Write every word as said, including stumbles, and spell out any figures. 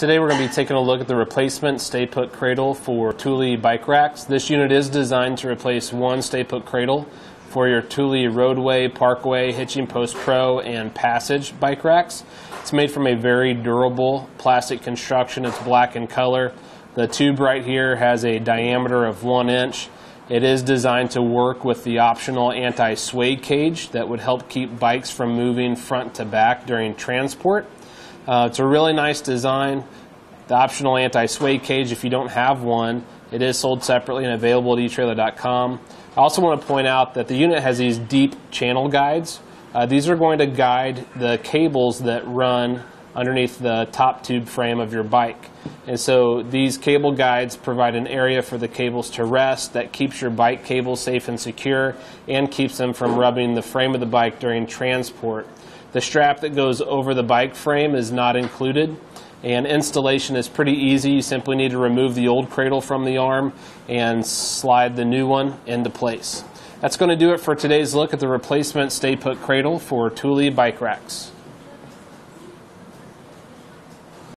Today we're going to be taking a look at the replacement Stay-Put Cradle for Thule bike racks. This unit is designed to replace one Stay-Put Cradle for your Thule Roadway, Parkway, Hitching Post Pro, and Passage bike racks. It's made from a very durable plastic construction. It's black in color. The tube right here has a diameter of one inch. It is designed to work with the optional anti-sway cage that would help keep bikes from moving front to back during transport. Uh, it's a really nice design. The optional anti-sway cage, if you don't have one, it is sold separately and available at e Trailer dot com. I also want to point out that the unit has these deep channel guides. Uh, these are going to guide the cables that run underneath the top tube frame of your bike. And so these cable guides provide an area for the cables to rest that keeps your bike cables safe and secure and keeps them from rubbing the frame of the bike during transport. The strap that goes over the bike frame is not included, and installation is pretty easy. You simply need to remove the old cradle from the arm and slide the new one into place. That's going to do it for today's look at the replacement Stay-Put Cradle for Thule bike racks.